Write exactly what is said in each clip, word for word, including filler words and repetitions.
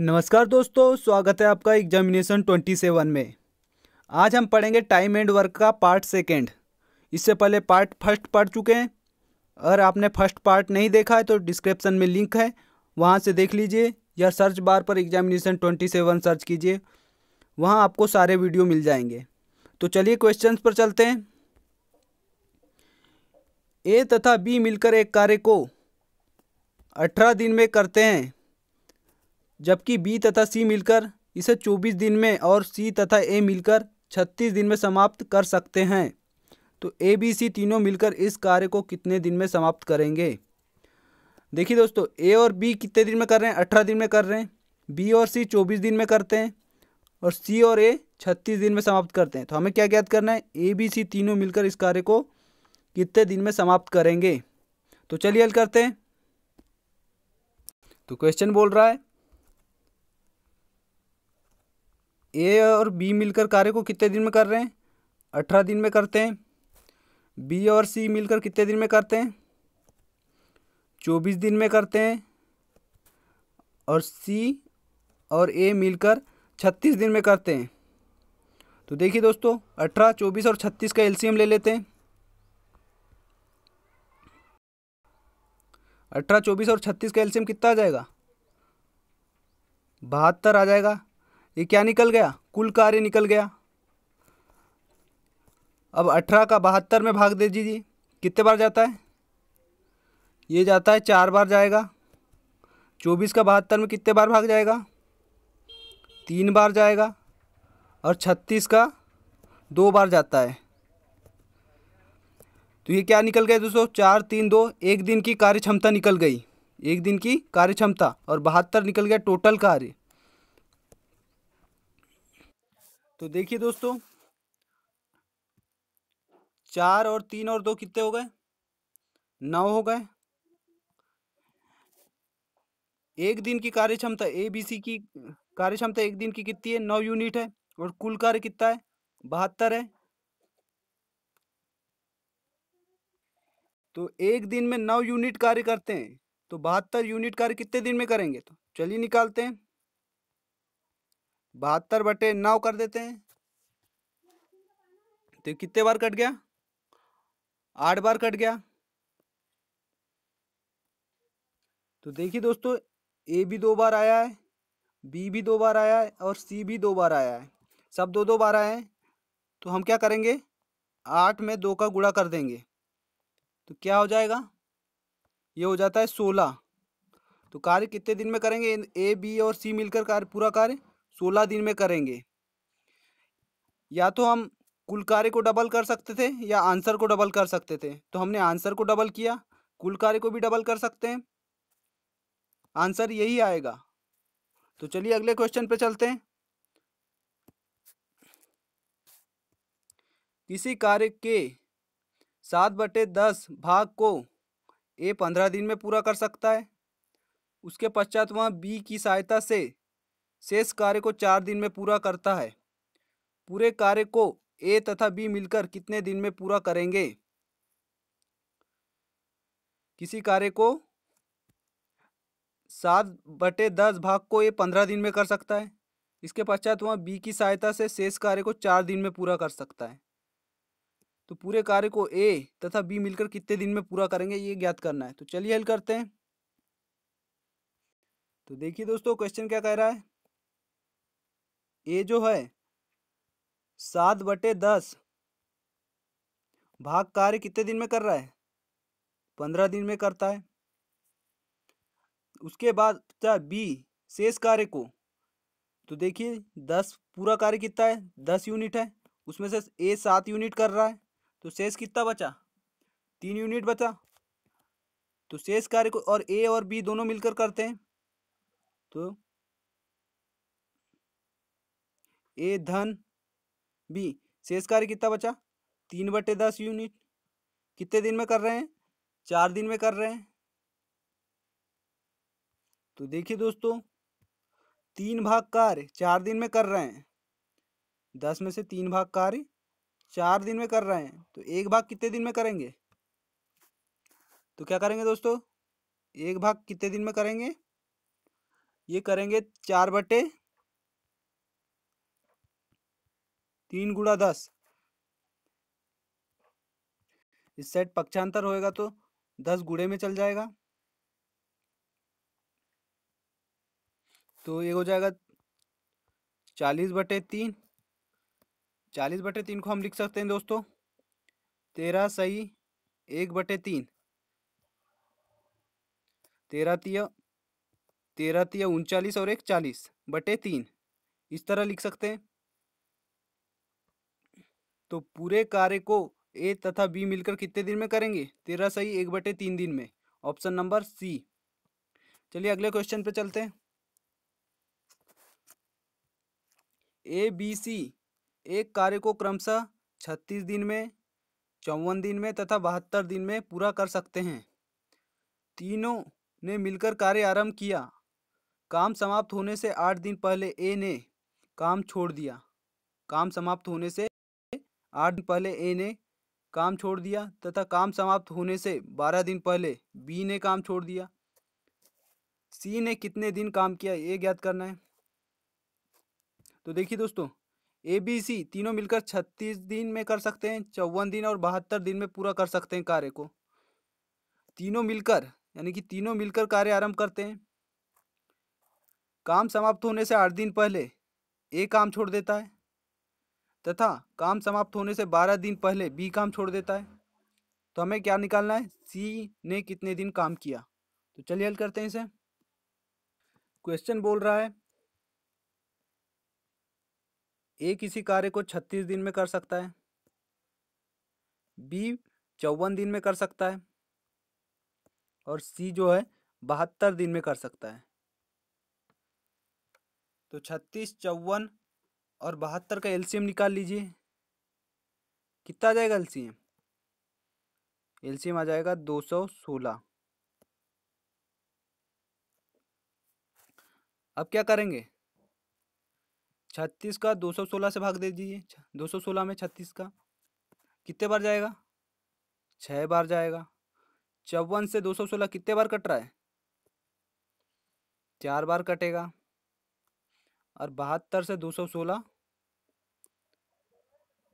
नमस्कार दोस्तों, स्वागत है आपका एग्जामिनेशन सत्ताईस में। आज हम पढ़ेंगे टाइम एंड वर्क का पार्ट सेकेंड। इससे पहले पार्ट फर्स्ट पढ़ चुके हैं। अगर आपने फर्स्ट पार्ट नहीं देखा है तो डिस्क्रिप्शन में लिंक है, वहां से देख लीजिए या सर्च बार पर एग्जामिनेशन सत्ताईस सर्च कीजिए, वहां आपको सारे वीडियो मिल जाएंगे। तो चलिए क्वेश्चन पर चलते हैं। ए तथा बी मिलकर एक कार्य को अठारह दिन में करते हैं, जबकि बी तथा सी मिलकर इसे चौबीस दिन में और सी तथा ए मिलकर छत्तीस दिन में समाप्त कर सकते हैं। तो ए बी सी तीनों मिलकर इस कार्य को कितने दिन में समाप्त करेंगे। देखिए दोस्तों, ए और बी कितने दिन में कर रहे हैं? अठारह दिन में कर रहे हैं। बी और सी चौबीस दिन में करते हैं और सी और ए छत्तीस दिन में समाप्त करते हैं। तो हमें क्या ज्ञात करना है? ए बी सी तीनों मिलकर इस कार्य को कितने दिन में समाप्त करेंगे। तो चलिए हल करते हैं। तो क्वेश्चन बोल रहा है ए और बी मिलकर कार्य को कितने दिन में कर रहे हैं? अठारह दिन में करते हैं। बी और सी मिलकर कितने दिन में करते हैं? चौबीस दिन में करते हैं। और सी और ए मिलकर छत्तीस दिन में करते हैं। तो देखिए दोस्तों, अठारह, चौबीस और छत्तीस का एलसीएम ले लेते हैं। अठारह, चौबीस और छत्तीस का एलसीएम कितना आ जाएगा? बहत्तर आ जाएगा। ये क्या निकल गया? कुल कार्य निकल गया। अब अठारह का बहत्तर में भाग दे दीजिए, कितने बार जाता है? ये जाता है चार बार जाएगा। चौबीस का बहत्तर में कितने बार भाग जाएगा? तीन बार जाएगा। और छत्तीस का दो बार जाता है। तो ये क्या निकल गया दोस्तों? चार, तीन, दो, एक दिन की कार्य क्षमता निकल गई, एक दिन की कार्य क्षमता। और बहत्तर निकल गया टोटल कार्य। तो देखिए दोस्तों, चार और तीन और दो कितने हो गए? नौ हो गए। एक दिन की कार्य क्षमता, ए बी सी की कार्य क्षमता एक दिन की कितनी है? नौ यूनिट है। और कुल कार्य कितना है? बहत्तर है। तो एक दिन में नौ यूनिट कार्य करते हैं, तो बहत्तर यूनिट कार्य कितने दिन में करेंगे? तो चलिए निकालते हैं। बहत्तर बटे नौ कर देते हैं। तो कितने बार कट गया? आठ बार कट गया। तो देखिए दोस्तों, ए भी दो बार आया है, बी भी दो बार आया है और सी भी दो बार आया है। सब दो दो बार आए हैं। तो हम क्या करेंगे? आठ में दो का गुणा कर देंगे। तो क्या हो जाएगा? ये हो जाता है सोलह। तो कार्य कितने दिन में करेंगे? ए बी और सी मिलकर कार्य पूरा कार्य सोलह दिन में करेंगे। या तो हम कुल कार्य को डबल कर सकते थे या आंसर को डबल कर सकते थे। तो हमने आंसर को डबल किया, कुल कार्य को भी डबल कर सकते हैं। आंसर यही आएगा। तो चलिए अगले क्वेश्चन पे चलते हैं। किसी कार्य के सात बटे दस भाग को ए पंद्रह दिन में पूरा कर सकता है। उसके पश्चात वह बी की सहायता से शेष कार्य को चार दिन में पूरा करता है। पूरे कार्य को ए तथा बी मिलकर कितने दिन में पूरा करेंगे? किसी कार्य को सात बटे दस भाग को ए पंद्रह दिन में कर सकता है। इसके पश्चात वह बी की सहायता से शेष कार्य को चार दिन में पूरा कर सकता है। तो पूरे कार्य को ए तथा बी मिलकर कितने दिन में पूरा करेंगे, ये ज्ञात करना है। तो चलिए हल करते हैं। तो देखिए दोस्तों, क्वेश्चन क्या कह रहा है? ए जो है सात बटे दस भाग कार्य कितने दिन में कर रहा है? पंद्रह दिन में करता है। उसके बाद चार बी शेष कार्य को, तो देखिए दस पूरा कार्य कितना है? दस यूनिट है। उसमें से ए सात यूनिट कर रहा है, तो शेष कितना बचा? तीन यूनिट बचा। तो शेष कार्य को और ए और बी दोनों मिलकर करते हैं। तो ए धन बी शेष कार्य कितना बचा? तीन बटे दस यूनिट। कितने दिन में कर रहे हैं? चार दिन में कर रहे हैं। तो देखिए दोस्तों, तीन भाग कार्य चार दिन में कर रहे हैं। दस में से तीन भाग कार्य चार दिन में कर रहे हैं, तो एक भाग कितने दिन में करेंगे? तो क्या करेंगे दोस्तों? एक भाग कितने दिन में करेंगे? ये करेंगे चार बटे तीन गुणा दस। इस साइड पक्षांतर होएगा तो दस गुणे में चल जाएगा, तो ये हो जाएगा चालीस बटे तीन। चालीस बटे तीन को हम लिख सकते हैं दोस्तों तेरह सही एक बटे तीन। तेरह तिया तेरह तिया उनचालीस और एक चालीस बटे तीन, इस तरह लिख सकते हैं। तो पूरे कार्य को ए तथा बी मिलकर कितने दिन में करेंगे? तेरह सही एक बटे तीन दिन में, ऑप्शन नंबर सी। चलिए अगले क्वेश्चन पे चलते हैं। ए बी सी एक कार्य को क्रमशः छत्तीस दिन में, चौवन दिन में तथा बहत्तर दिन में पूरा कर सकते हैं। तीनों ने मिलकर कार्य आरंभ किया, काम समाप्त होने से आठ दिन पहले ए ने काम छोड़ दिया। काम समाप्त होने से आठ दिन पहले ए ने काम छोड़ दिया तथा काम समाप्त होने से बारह दिन पहले बी ने काम छोड़ दिया। सी ने कितने दिन काम किया ये ज्ञात करना है। तो देखिए दोस्तों ए बी सी तीनों मिलकर छत्तीस दिन में कर सकते हैं, चौवन दिन और बहत्तर दिन में पूरा कर सकते हैं कार्य को। तीनों मिलकर यानी कि तीनों मिलकर कार्य आरंभ करते हैं। काम समाप्त होने से आठ दिन पहले ए काम छोड़ देता है तथा काम समाप्त होने से बारह दिन पहले बी काम छोड़ देता है। तो हमें क्या निकालना है? सी ने कितने दिन काम किया। तो चलिए हल करते हैं इसे। क्वेश्चन बोल रहा है ए किसी कार्य को छत्तीस दिन में कर सकता है, बी चौवन दिन में कर सकता है और सी जो है बहत्तर दिन में कर सकता है। तो छत्तीस, चौवन और बहत्तर का एलसीएम निकाल लीजिए। कितना आ जाएगा एलसीएम? एलसीएम आ जाएगा दो सौ सोलह। अब क्या करेंगे? छत्तीस का दो सौ सोलह से भाग दे दीजिए। दो सौ सोलह में छत्तीस का कितने बार जाएगा? छः बार जाएगा। चौवन से दो सौ सोलह कितने बार कट रहा है? चार बार कटेगा। और बहत्तर से दो सौ सोलह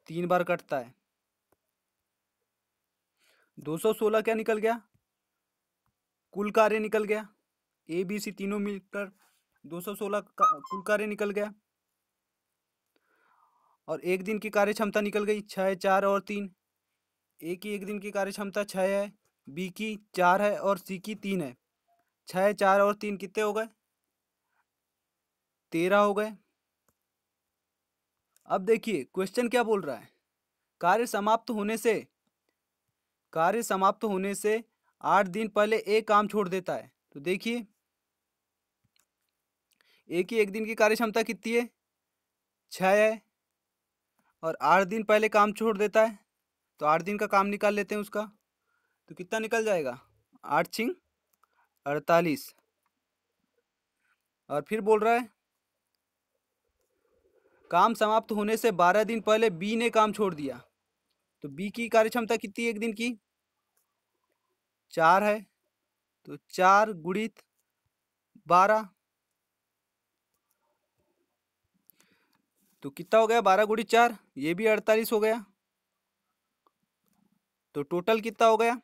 तीन बार कटता है। दो सौ सोलह क्या निकल गया? कुल कार्य निकल गया। ए बी सी तीनों मिलकर दो सौ सोलह का कुल कार्य निकल गया और एक दिन की कार्य क्षमता निकल गई छः, चार और तीन। ए की एक दिन की कार्य क्षमता छः है, बी की चार है और सी की तीन है। छः, चार और तीन कितने हो गए? तेरह हो गए। अब देखिए क्वेश्चन क्या बोल रहा है। कार्य समाप्त होने से कार्य समाप्त होने से आठ दिन पहले ए काम छोड़ देता है। तो देखिए ए की एक दिन की कार्य क्षमता कितनी है? छः है और आठ दिन पहले काम छोड़ देता है। तो आठ दिन का काम निकाल लेते हैं उसका। तो कितना निकल जाएगा? आठ छिंग अड़तालीस। और फिर बोल रहा है काम समाप्त होने से बारह दिन पहले बी ने काम छोड़ दिया। तो बी की कार्य क्षमता कितनी है एक दिन की? चार है। तो चार गुणित बारह, तो कितना हो गया? बारह गुणित चार, ये भी अड़तालीस हो गया। तो टोटल कितना हो गया?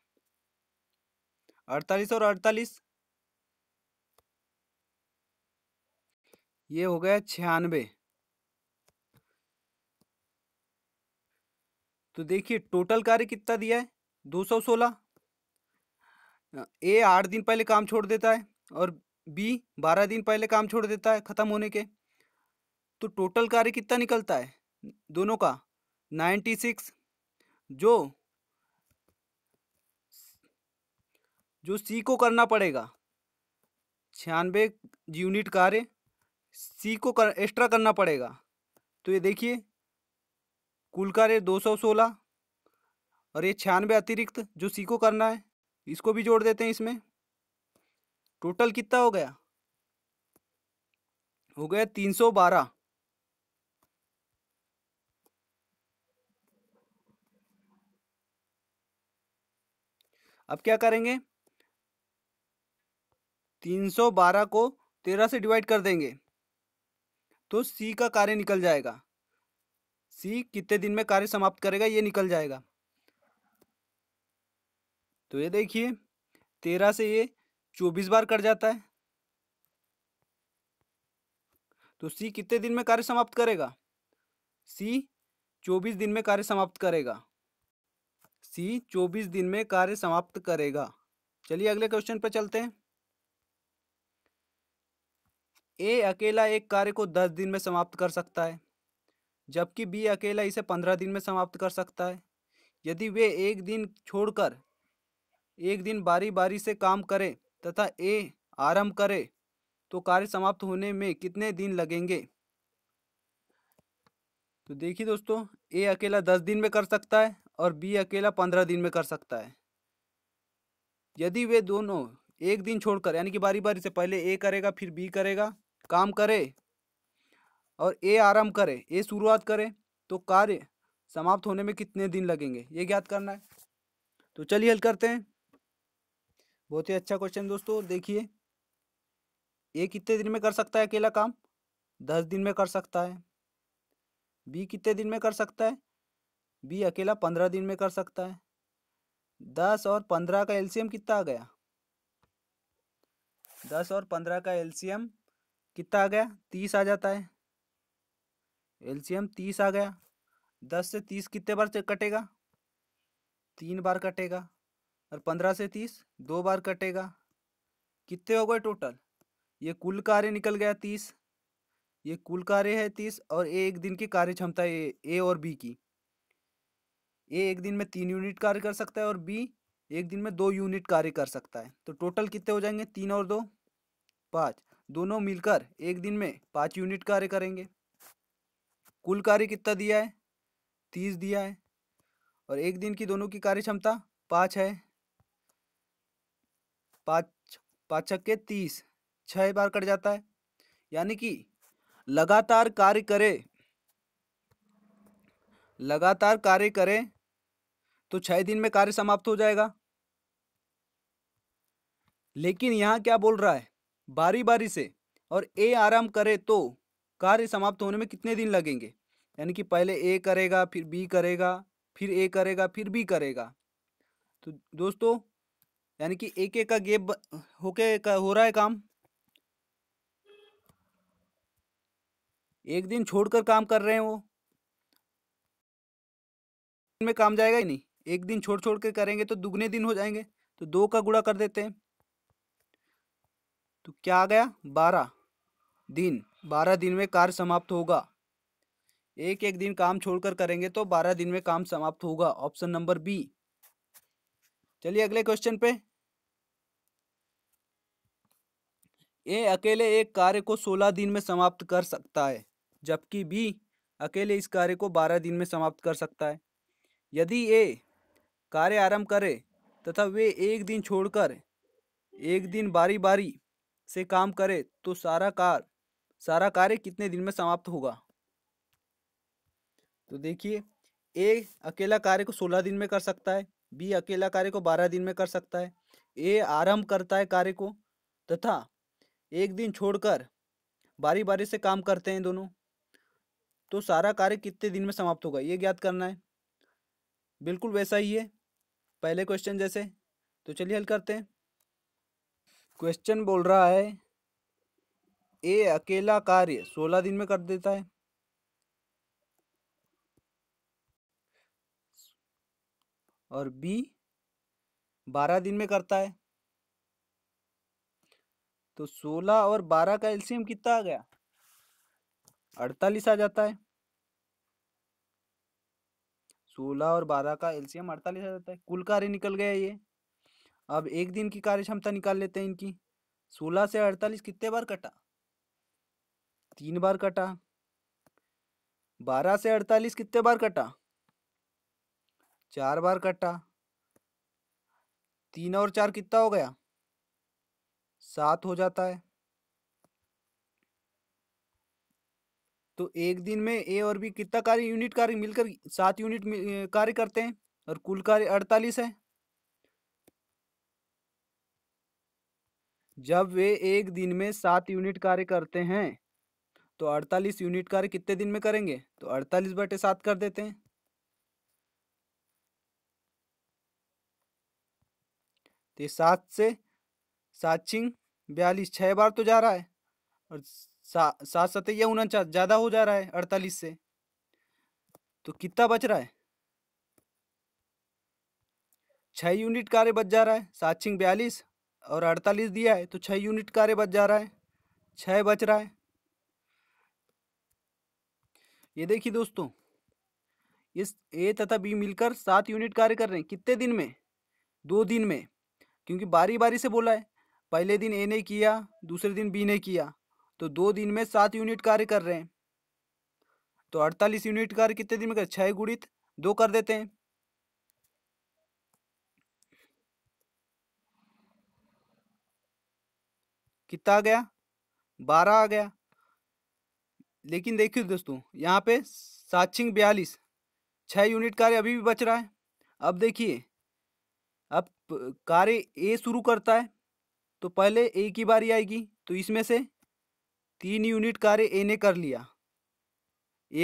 अड़तालीस और अड़तालीस, ये हो गया छियानवे। तो देखिए टोटल कार्य कितना दिया है? दो सौ सोलह। ए आठ दिन पहले काम छोड़ देता है और बी बारह दिन पहले काम छोड़ देता है खत्म होने के। तो टोटल कार्य कितना निकलता है दोनों का? छियानवे। जो जो सी को करना पड़ेगा छियानवे यूनिट कार्य सी को कर, एक्स्ट्रा करना पड़ेगा। तो ये देखिए कुल कार्य दो सौ सोलह और ये छियानवे अतिरिक्त जो सी को करना है इसको भी जोड़ देते हैं इसमें। टोटल कितना हो गया? हो गया तीन सौ बारह। अब क्या करेंगे? तीन सौ बारह को तेरह से डिवाइड कर देंगे तो सी का कार्य निकल जाएगा। सी कितने दिन में कार्य समाप्त करेगा ये निकल जाएगा। तो ये देखिए तेरह से ये चौबीस बार कट जाता है तो सी कितने दिन में कार्य समाप्त करेगा। सी चौबीस दिन में कार्य समाप्त करेगा। सी चौबीस दिन में कार्य समाप्त करेगा। चलिए अगले क्वेश्चन पर चलते हैं। ए अकेला एक कार्य को दस दिन में समाप्त कर सकता है जबकि बी अकेला इसे पंद्रह दिन में समाप्त कर सकता है। यदि वे एक दिन छोड़कर एक दिन बारी बारी से काम करें तथा ए आरंभ करे तो कार्य समाप्त होने में कितने दिन लगेंगे। तो देखिए दोस्तों ए अकेला दस दिन में कर सकता है और बी अकेला पंद्रह दिन में कर सकता है। यदि वे दोनों एक दिन छोड़कर यानी कि बारी बारी से पहले ए करेगा फिर बी करेगा काम करे और ए आरंभ करे ए शुरुआत करे तो कार्य समाप्त होने में कितने दिन लगेंगे ये ज्ञात करना है। तो चलिए हल करते हैं। बहुत ही अच्छा क्वेश्चन दोस्तों। देखिए ए कितने दिन में कर सकता है अकेला काम, दस दिन में कर सकता है। बी कितने दिन में कर सकता है, बी अकेला पंद्रह दिन में कर सकता है। दस और पंद्रह का एलसीएम कितना आ गया, दस और पंद्रह का एलसीएम कितना आ गया, तीस आ जाता है। एलसीएम तीस आ गया। दस से तीस कितने बार से कटेगा, तीन बार कटेगा और पंद्रह से तीस दो बार कटेगा। कितने हो गए टोटल, ये कुल कार्य निकल गया तीस। ये कुल कार्य है तीस और ए एक दिन की कार्य क्षमता है ए और बी की। ए एक दिन में तीन यूनिट कार्य कर सकता है और बी एक दिन में दो यूनिट कार्य कर सकता है। तो टोटल कितने हो जाएंगे, तीन और दो पाँच, दोनों मिलकर एक दिन में पाँच यूनिट कार्य करेंगे। कुल कार्य कितना दिया है, तीस दिया है और एक दिन की दोनों की कार्य क्षमता पाँच है। पाँच पाँच छक्के तीस, छः बार कट जाता है। यानी कि लगातार कार्य करे, लगातार कार्य करे तो छः दिन में कार्य समाप्त हो जाएगा। लेकिन यहाँ क्या बोल रहा है, बारी बारी से और ए आराम करे तो कार्य समाप्त होने में कितने दिन लगेंगे। यानी कि पहले ए करेगा फिर बी करेगा फिर ए करेगा फिर बी करेगा। तो दोस्तों यानी कि एक एक का गैप होके हो रहा है काम, एक दिन छोड़कर काम कर रहे हैं वो में काम जाएगा ही नहीं। एक दिन छोड़ छोड़ के करेंगे तो दुगने दिन हो जाएंगे। तो दो का गुणा कर देते हैं तो क्या आ गया, बारह दिन। बारह दिन में कार्य समाप्त होगा। एक एक दिन काम छोड़कर करेंगे तो बारह दिन में काम समाप्त होगा, ऑप्शन नंबर बी। चलिए अगले क्वेश्चन पे। ए अकेले एक कार्य को सोलह दिन में समाप्त कर सकता है जबकि बी अकेले इस कार्य को बारह दिन में समाप्त कर सकता है। यदि ए कार्य आरंभ करे तथा वे एक दिन छोड़कर एक दिन बारी बारी से काम करे तो सारा कार्य सारा कार्य कितने दिन में समाप्त होगा। तो देखिए ए अकेला कार्य को सोलह दिन में कर सकता है, बी अकेला कार्य को बारह दिन में कर सकता है। ए आरंभ करता है कार्य को तथा एक दिन छोड़कर बारी बारी से काम करते हैं दोनों, तो सारा कार्य कितने दिन में समाप्त होगा ये ज्ञात करना है। बिल्कुल वैसा ही है पहले क्वेश्चन जैसे। तो चलिए हल करते हैं। क्वेश्चन बोल रहा है ए अकेला कार्य सोलह दिन में कर देता है, और बी बारह दिन में करता है। तो सोलह और बारह का एलसीएम कितना आ गया, अड़तालीस आ जाता है। सोलह और बारह का एलसीएम अड़तालीस आ जाता है। कुल कार्य निकल गया ये। अब एक दिन की कार्य क्षमता निकाल लेते हैं इनकी। सोलह से अड़तालीस कितने बार कटा, तीन बार कटा। बारह से अड़तालीस कितने बार कटा, चार बार कटा। तीन और चार कितना हो गया, सात हो जाता है। तो एक दिन में ए और बी कितना कार्य यूनिट कार्य मिलकर सात यूनिट कार्य करते हैं और कुल कार्य अड़तालीस है। जब वे एक दिन में सात यूनिट कार्य करते हैं तो अड़तालीस यूनिट कार्य कितने दिन में करेंगे, तो अड़तालीस बटे सात कर देते हैं। तो सात से सात छिंग बयालीस, छः बार तो जा रहा है, और सा, सात सतह यह उनचास, ज़्यादा हो जा रहा है अड़तालीस से। तो कितना बच रहा है, छः यूनिट कार्य बच जा रहा है। सात छिंग बयालीस और अड़तालीस दिया है तो छः यूनिट कार्य बच जा रहा है, छः बच रहा है। ये देखिए दोस्तों, इस ए तथा बी मिलकर सात यूनिट कार्य कर रहे हैं कितने दिन में, दो दिन में, क्योंकि बारी बारी से बोला है। पहले दिन ए ने किया, दूसरे दिन बी ने किया, तो दो दिन में सात यूनिट कार्य कर रहे हैं। तो अड़तालीस यूनिट कार्य कितने दिन में कर, छः गुणित दो कर देते हैं। कितना आ गया, बारह आ गया। लेकिन देखिए दोस्तों, यहाँ पे सात छिंग बयालीस, छः यूनिट कार्य अभी भी बच रहा है। अब देखिए, अब कार्य ए शुरू करता है तो पहले ए की बारी आएगी, तो इसमें से तीन यूनिट कार्य ए ने कर लिया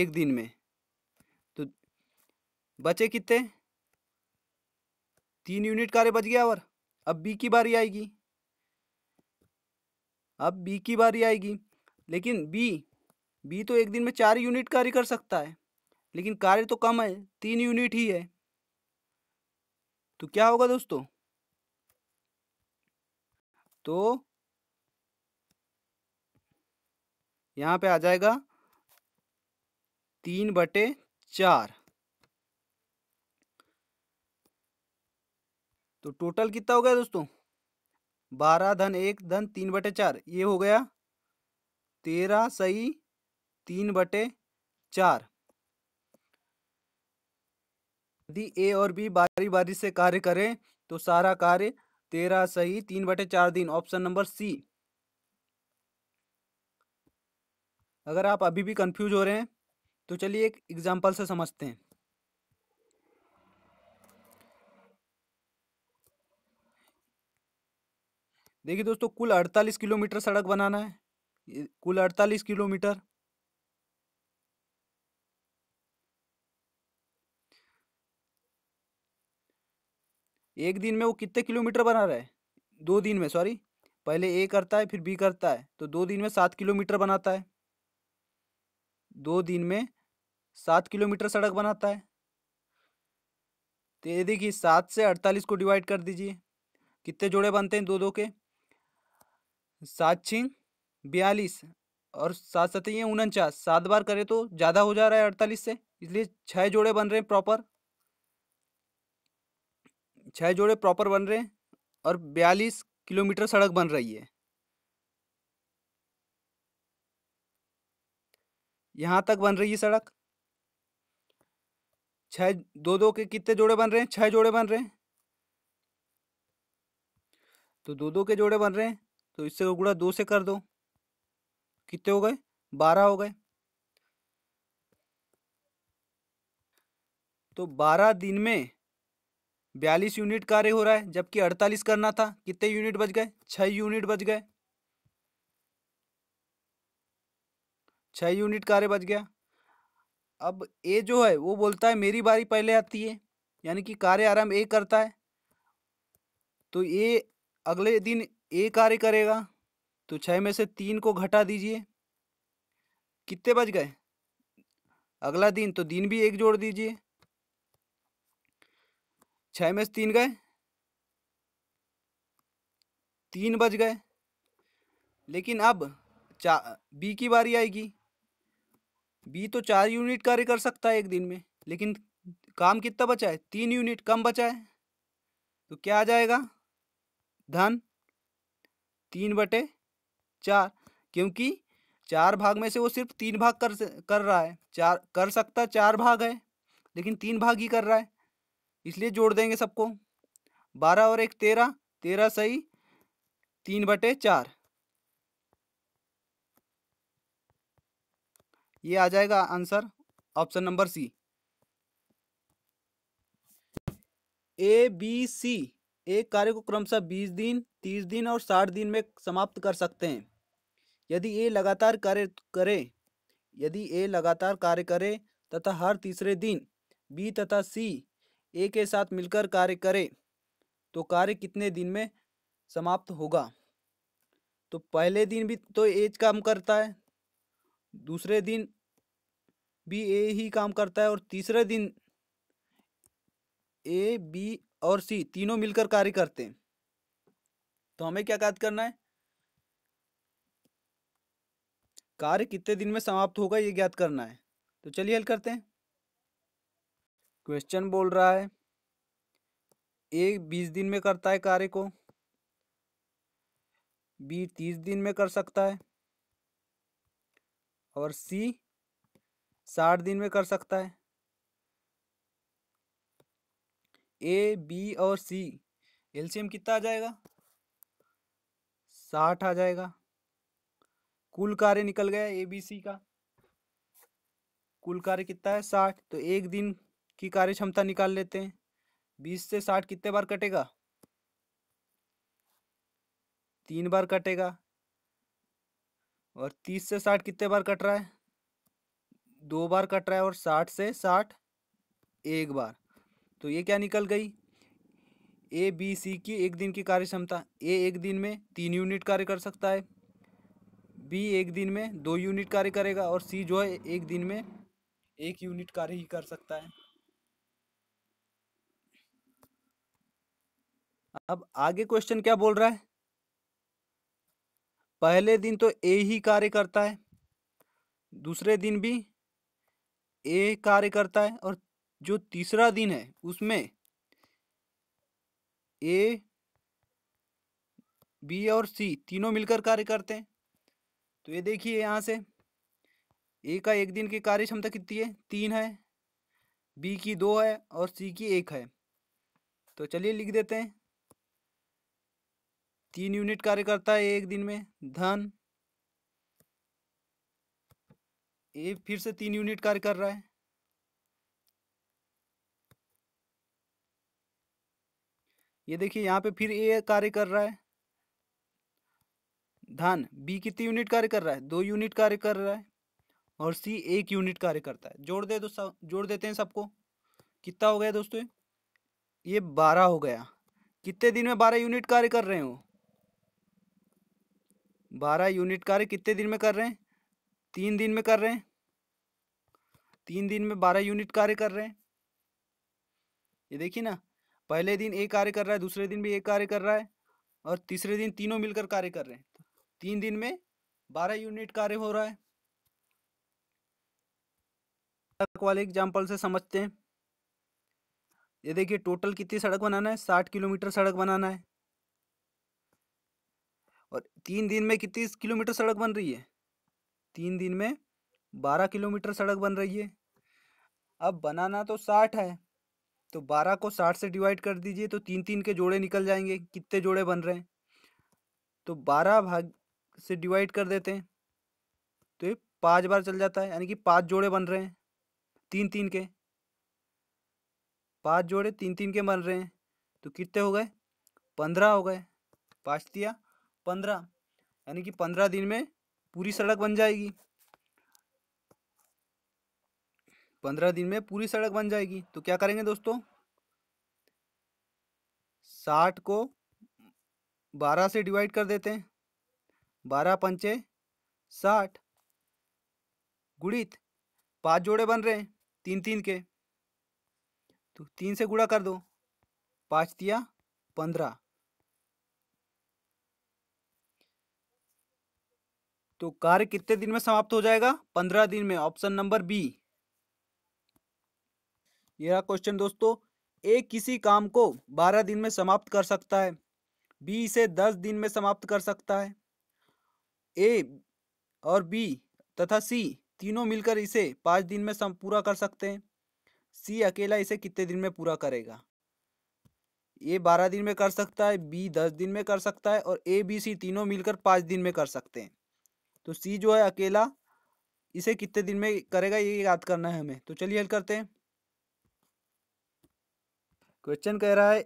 एक दिन में, तो बचे कितने, तीन यूनिट कार्य बच गया। और अब बी की बारी आएगी, अब बी की बारी आएगी, लेकिन बी बी तो एक दिन में चार यूनिट कार्य कर सकता है, लेकिन कार्य तो कम है, तीन यूनिट ही है। तो क्या होगा दोस्तों, तो यहाँ पे आ जाएगा तीन बटे चार। तो टोटल कितना हो गया दोस्तों, बारह धन एक धन तीन बटे चार, ये हो गया तेरह सही तीन बटे चार। यदि ए और बी बारी बारी से कार्य करें तो सारा कार्य तेरह सही तीन बटे चार दिन, ऑप्शन नंबर सी। अगर आप अभी भी कंफ्यूज हो रहे हैं तो चलिए एक एग्जाम्पल से समझते हैं। देखिए दोस्तों, कुल अड़तालीस किलोमीटर सड़क बनाना है, कुल अड़तालीस किलोमीटर। एक दिन में वो कितने किलोमीटर बना रहा है, दो दिन में, सॉरी, पहले ए करता है फिर बी करता है, तो दो दिन में सात किलोमीटर बनाता है, दो दिन में सात किलोमीटर सड़क बनाता है। तो ये देखिए, सात से अड़तालीस को डिवाइड कर दीजिए, कितने जोड़े बनते हैं, दो दो के, सात छिंग बयालीस और सात सतह उनचास, सात बार करें तो ज़्यादा हो जा रहा है अड़तालीस से, इसलिए छः जोड़े बन रहे हैं प्रॉपर, छः जोड़े प्रॉपर बन रहे हैं, और बयालीस किलोमीटर सड़क बन रही है। यहाँ तक बन रही है सड़क, छः दो दो के कितने जोड़े बन रहे हैं, छः जोड़े बन रहे हैं, तो दो दो के जोड़े बन रहे हैं, तो इससे गुणा दो से कर दो, कितने हो गए, बारह हो गए। तो बारह दिन में बयालीस यूनिट कार्य हो रहा है, जबकि अड़तालीस करना था, कितने यूनिट बच गए, छः यूनिट बच गए, छः यूनिट कार्य बच गया। अब ए जो है वो बोलता है मेरी बारी पहले आती है, यानी कि कार्य आरंभ ए करता है, तो ए अगले दिन ए कार्य करेगा, तो छः में से तीन को घटा दीजिए, कितने बच गए, अगला दिन, तो दिन भी एक जोड़ दीजिए, छः में से तीन गए, तीन बच गए। लेकिन अब चा बी की बारी आएगी, बी तो चार यूनिट कार्य कर सकता है एक दिन में, लेकिन काम कितना बचा है, तीन यूनिट, कम बचा है। तो क्या आ जाएगा, धन तीन बटे चार, क्योंकि चार भाग में से वो सिर्फ तीन भाग कर कर रहा है, चार कर सकता, चार भाग है, लेकिन तीन भाग ही कर रहा है, इसलिए जोड़ देंगे सबको, बारह और एक तेरह, तेरह सही तीन बटे चार, ये आ जाएगा answer option number C. A B C एक कार्य को क्रमशः बीस दिन, तीस दिन और साठ दिन में समाप्त कर सकते हैं। यदि ये लगातार कार्य करे यदि ए लगातार कार्य करे तथा हर तीसरे दिन बी तथा सी ए के साथ मिलकर कार्य करे तो कार्य कितने दिन में समाप्त होगा। तो पहले दिन भी तो ए काम करता है, दूसरे दिन भी ए ही काम करता है और तीसरे दिन ए बी और सी तीनों मिलकर कार्य करते हैं। तो हमें क्या याद करना है, कार्य कितने दिन में समाप्त होगा ये ज्ञात करना है। तो चलिए हल करते हैं। क्वेश्चन बोल रहा है ए बीस दिन में करता है कार्य को, बी तीस दिन में कर सकता है और सी साठ दिन में कर सकता है। ए बी और सी एलसीएम कितना आ जाएगा, साठ आ जाएगा। कुल कार्य निकल गया ए बी सी का, कुल कार्य कितना है साठ। तो एक दिन की कार्य क्षमता निकाल लेते हैं। बीस से साठ कितने बार कटेगा, तीन बार कटेगा। और तीस से साठ कितने बार कट रहा है, दो बार कट रहा है। और साठ से साठ एक बार। तो ये क्या निकल गई, ए बी सी की एक दिन की कार्य क्षमता। ए एक दिन में तीन यूनिट कार्य कर सकता है, बी एक दिन में दो यूनिट कार्य करेगा और सी जो है एक दिन में एक यूनिट कार्य ही कर सकता है। अब आगे क्वेश्चन क्या बोल रहा है, पहले दिन तो ए ही कार्य करता है, दूसरे दिन भी ए कार्य करता है और जो तीसरा दिन है उसमें ए बी और सी तीनों मिलकर कार्य करते हैं। तो ये देखिए यहाँ से ए का एक दिन की कार्य क्षमता कितनी है, तीन है, बी की दो है और सी की एक है। तो चलिए लिख देते हैं, तीन यूनिट कार्य करता है एक दिन में, धन ए फिर से तीन यूनिट कार्य कर रहा है। ये देखिए यहाँ पे फिर ए कार्य कर रहा है, धन बी कितनी यूनिट कार्य कर रहा है, दो यूनिट कार्य कर रहा है और सी एक यूनिट कार्य करता है। जोड़ दे तो सब जोड़ देते हैं सबको, कितना हो गया दोस्तों, ये बारह हो गया। कितने दिन में बारह यूनिट कार्य कर रहे हो, बारह यूनिट कार्य कितने दिन में कर रहे हैं, तीन दिन में कर रहे हैं। तीन दिन में बारह यूनिट कार्य कर रहे हैं। ये देखिए ना, पहले दिन एक कार्य कर रहा है, दूसरे दिन भी एक कार्य कर रहा है और तीसरे दिन तीनों मिलकर कार्य कर रहे हैं। तीन दिन में बारह यूनिट कार्य हो रहा है। सड़क वाले एग्जाम्पल से समझते हैं। ये देखिए टोटल कितनी सड़क बनाना है, साठ किलोमीटर सड़क बनाना है और तीन दिन में कितनी किलोमीटर सड़क बन रही है, तीन दिन में बारह किलोमीटर सड़क बन रही है। अब बनाना तो साठ है तो बारह को साठ से डिवाइड कर दीजिए तो तीन तीन के जोड़े निकल जाएंगे। कितने जोड़े बन रहे हैं, तो बारह भाग से डिवाइड कर देते हैं तो ये पाँच बार चल जाता है, यानी कि पाँच जोड़े बन रहे हैं, तीन तीन के पाँच जोड़े तीन तीन के बन रहे हैं। तो कितने हो गए, पंद्रह हो गए, पाँच दिया पंद्रह, यानी कि पंद्रह दिन में पूरी सड़क बन जाएगी। पंद्रह दिन में पूरी सड़क बन जाएगी। तो क्या करेंगे दोस्तों, साठ को बारह से डिवाइड कर देते हैं, बारह पंचे साठ, गुणित पाँच जोड़े बन रहे हैं तीन तीन के, तो तीन से गुणा कर दो, पाँच तिया पंद्रह। तो कार्य कितने दिन में समाप्त हो जाएगा, पंद्रह दिन में, ऑप्शन नंबर बी। यह क्वेश्चन दोस्तों, ए किसी काम को बारह दिन में समाप्त कर सकता है, बी इसे दस दिन में समाप्त कर सकता है, ए और बी तथा सी तीनों मिलकर इसे पाँच दिन में सम पूरा कर सकते हैं। सी अकेला इसे कितने दिन में पूरा करेगा, ए बारह दिन में कर सकता है, बी दस दिन में कर सकता है और ए बी सी तीनों मिलकर पाँच दिन में कर सकते हैं। तो सी जो है अकेला इसे कितने दिन में करेगा ये याद करना है हमें। तो चलिए हल करते हैं। क्वेश्चन कह रहा है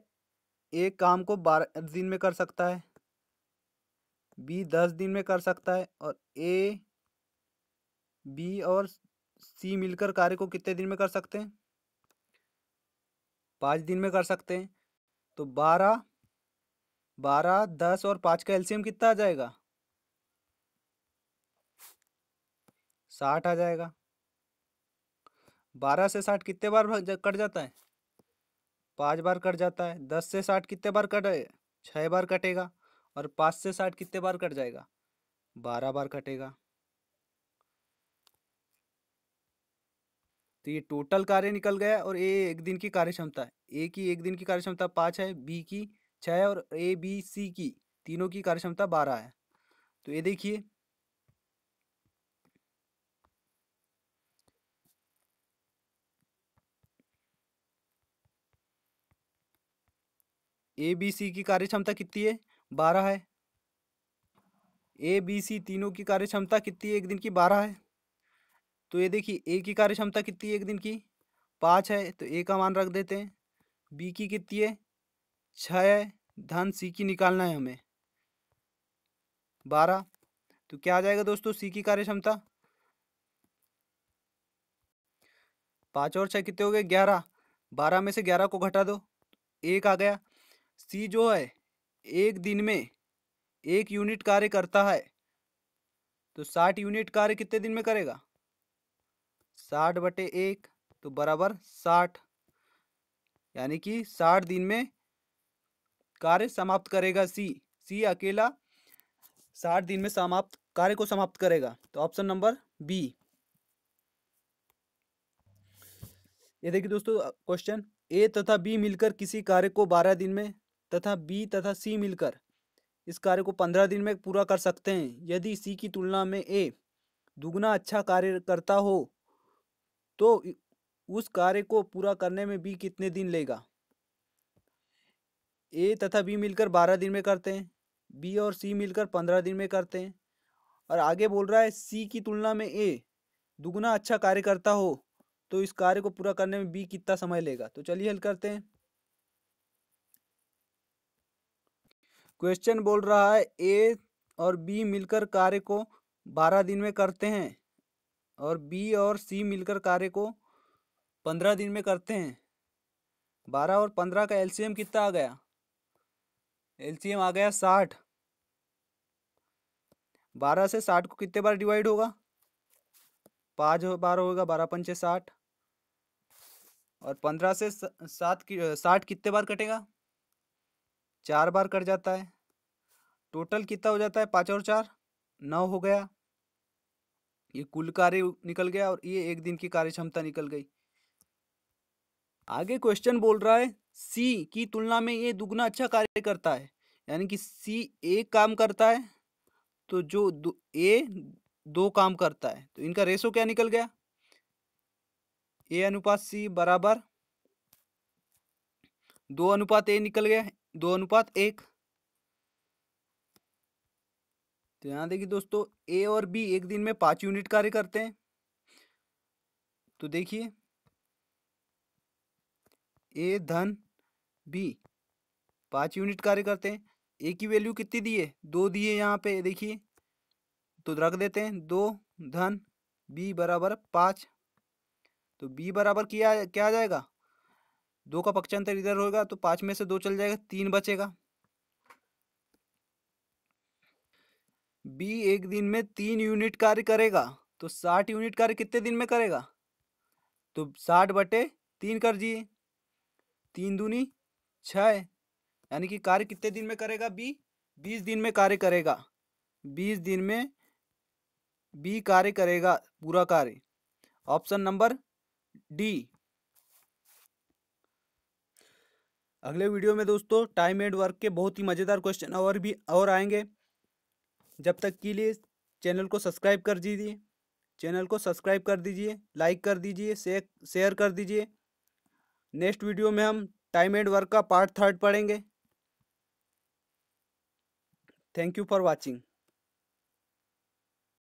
एक काम को बारह दिन में कर सकता है, बी दस दिन में कर सकता है, और ए बी और सी मिलकर कार्य को कितने दिन में कर सकते हैं? पाँच दिन में कर सकते हैं। तो बारह बारह दस और पाँच का एलसीएम कितना आ जाएगा? साठ आ जाएगा। बारह से साठ कितने बार कट जाता है? पाँच बार कट जाता है। दस से साठ कितने बार कट छः बार कटेगा, और पाँच से साठ कितने बार कट जाएगा? बारह बार कटेगा। तो ये टोटल कार्य निकल गया। और ए एक दिन की कार्यक्षमता है, ए की एक दिन की कार्यक्षमता पाँच है, बी की छः है, और ए बी सी की तीनों की कार्यक्षमता बारह है। तो ये देखिए, ए बी सी की कार्यक्षमता कितनी है? बारह है। ए बी सी तीनों की कार्यक्षमता कितनी है? एक दिन की बारह है। तो ये देखिए, ए की कार्यक्षमता कितनी है? एक दिन की पाँच है, तो ए का मान रख देते हैं। बी की कितनी है? छः है। धन सी की निकालना है हमें, बारह। तो क्या आ जाएगा दोस्तों? सी की कार्यक्षमता पाँच और छः कितने हो गए? ग्यारह। बारह में से ग्यारह को घटा दो, एक आ गया। सी जो है एक दिन में एक यूनिट कार्य करता है, तो साठ यूनिट कार्य कितने दिन में करेगा? साठ बटे एक, तो बराबर साठ, यानी कि साठ दिन में कार्य समाप्त करेगा सी। सी अकेला साठ दिन में समाप्त कार्य को समाप्त करेगा। तो ऑप्शन नंबर बी। ये देखिए दोस्तों क्वेश्चन, ए तथा बी मिलकर किसी कार्य को बारह दिन में तथा बी तथा सी मिलकर इस कार्य को पंद्रह दिन में पूरा कर सकते हैं। यदि सी की तुलना में ए दुगना अच्छा कार्य करता हो तो उस कार्य को पूरा करने में बी कितने दिन लेगा? ए तथा बी मिलकर बारह दिन में करते हैं, बी और सी मिलकर पंद्रह दिन में करते हैं, और आगे बोल रहा है सी की तुलना में ए दुगना अच्छा कार्य करता हो तो इस कार्य को पूरा करने में बी कितना समय लेगा। तो चलिए हल करते हैं। क्वेश्चन बोल रहा है ए और बी मिलकर कार्य को बारह दिन में करते हैं और बी और सी मिलकर कार्य को पंद्रह दिन में करते हैं। बारह और पंद्रह का एलसीएम कितना आ गया? एलसीएम आ गया साठ। बारह से साठ को कितने बार डिवाइड होगा? पाँच बार होगा। बारह पंचे साठ। और पंद्रह से सात की साठ कितने बार कटेगा? चार बार कट जाता है। टोटल कितना हो जाता है? पाँच और चार, नौ हो गया। ये कुल कार्य निकल गया और ये एक दिन की कार्य क्षमता निकल गई। आगे क्वेश्चन बोल रहा है सी की तुलना में ये दुगना अच्छा कार्य करता है, यानी कि सी एक काम करता है तो जो दो, ए दो काम करता है, तो इनका रेशो क्या निकल गया? ए अनुपात सी बराबर दो अनुपात ए निकल गया, दो अनुपात एक। तो यहाँ देखिए दोस्तों, ए और बी एक दिन में पाँच यूनिट कार्य करते हैं। तो देखिए, ए धन बी पाँच यूनिट कार्य करते हैं। ए की वैल्यू कितनी दी है? दो दी है यहाँ पे, देखिए। तो रख देते हैं दो धन बी बराबर पाँच। तो बी बराबर किया क्या आ जाएगा? दो का पक्षांतर इधर होगा तो पाँच में से दो चल जाएगा, तीन बचेगा। बी एक दिन में तीन यूनिट कार्य करेगा, तो साठ यूनिट कार्य कितने दिन में करेगा? तो साठ बटे तीन कर दिए, तीन दूनी छः, यानी कि कार्य कितने दिन में करेगा? बी बीस दिन में कार्य करेगा। बीस दिन में बी कार्य करेगा पूरा कार्य। Option number D. अगले वीडियो में दोस्तों टाइम एंड वर्क के बहुत ही मज़ेदार क्वेश्चन और भी और आएंगे। जब तक के लिए चैनल को सब्सक्राइब कर दीजिए, चैनल को सब्सक्राइब कर दीजिए, लाइक कर दीजिए, शेयर कर दीजिए। नेक्स्ट वीडियो में हम टाइम एंड वर्क का पार्ट थर्ड पढ़ेंगे। Thank you for watching.